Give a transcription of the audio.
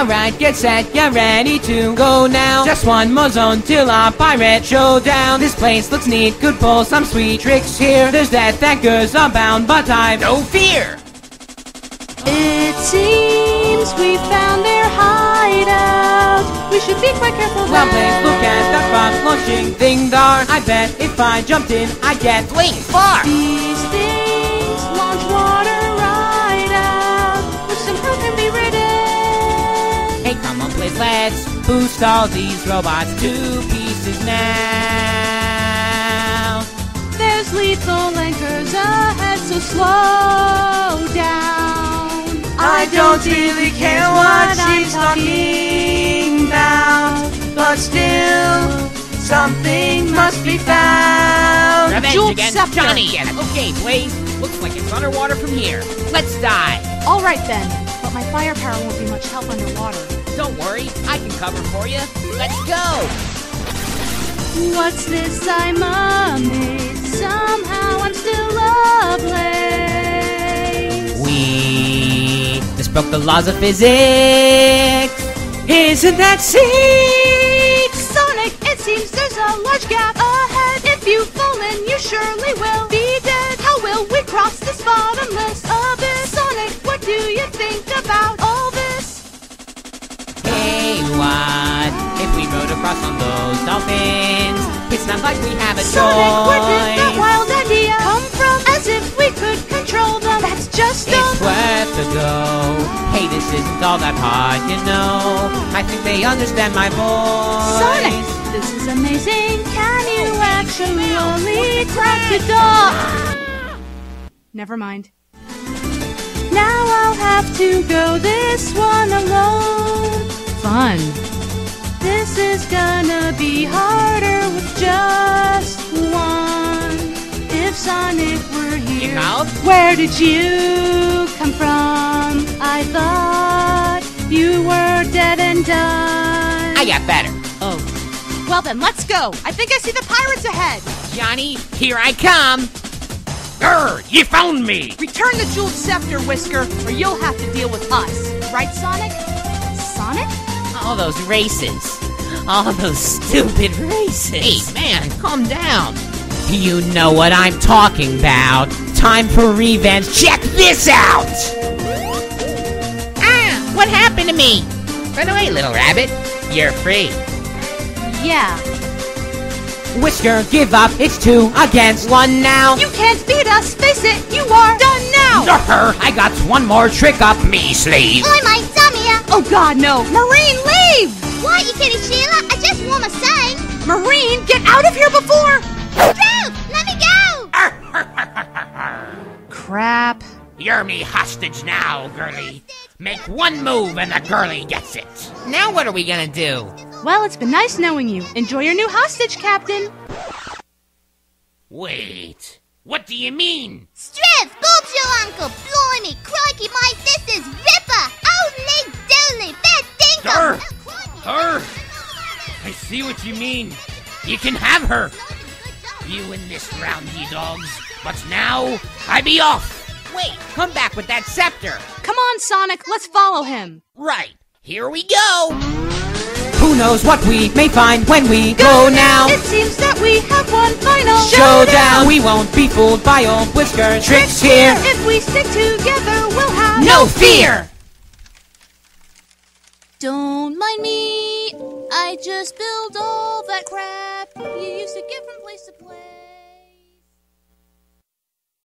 Alright, get set, get ready to go now. Just one more zone till our pirate showdown. This place looks neat, could pull some sweet tricks here. There's death that goes unbound, but I've no fear. It seems we found their hideout. We should be quite careful. Well, please look at the front-launching thing there. I bet if I jumped in, I'd get fling far. These things launch water right out, which somehow can be ridden. Hey, come on, please, let's boost all these robots to pieces now. There's lethal anchors ahead, so slow down. I don't really care what she's talking about, but still, something must be found. Revenge against Johnny! Okay, Blaze, looks like it's underwater from here. Let's dive! Alright then, but my firepower won't be much help underwater. Don't worry, I can cover for you. Let's go! What's this I'm amazed? Somehow I'm still ablaze. Broke the laws of physics. Isn't that sick? Sonic, it seems there's a large gap ahead. If you've fallen, you surely will be dead. How will we cross this bottomless abyss? Sonic, what do you think about all this? Hey, what if we rode across on those dolphins? It's not like we have a choice. Sonic, where did that wild idea come from? As if we could control them. That's just it's worth a go. Hey, this isn't all that hard, you know. I think they understand my voice. Sonic, this is amazing. Can you actually only crack the door? Never mind. Now I'll have to go this one alone. Fun. This is gonna be harder with just one. If Sonic were here, where did you come from? I thought you were dead and done. I got better. Oh. Well then, let's go. I think I see the pirates ahead. Johnny, here I come. Grr, you found me. Return the jeweled scepter, Whisker, or you'll have to deal with us. Right, Sonic? Sonic? All those races. All those stupid races. Hey, man, calm down. You know what I'm talking about. Time for revenge. Check this out! Ah! What happened to me? Run away, little rabbit. You're free. Yeah. Whisker, give up. It's 2 against 1 now. You can't beat us. Face it. You are done now. Durr, I got one more trick up me sleeve. I might dumb ya. Oh, God, no. Marine, leave! What? You kidding, Sheila? I just want to say. Marine, get out of here before... Droop, let me go! Crap. You're me hostage now, girly. Make one move and the girly gets it. Now what are we gonna do? Well, it's been nice knowing you. Enjoy your new hostage, Captain. Wait, what do you mean? Striff, Boob's your uncle. Blimey, crikey, my sister's Ripper. Holy dooly, that dingle. Her? I see what you mean. You can have her. You win this round, ye dogs. But now, I be off. Wait, come back with that scepter. Come on, Sonic, let's follow him. Right, here we go. Who knows what we may find when we go now. It seems that we have one final showdown. We won't be fooled by old Whisker tricks here. If we stick together, we'll have no fear. Don't mind me. I just spilled all that crap you used to get from place to place.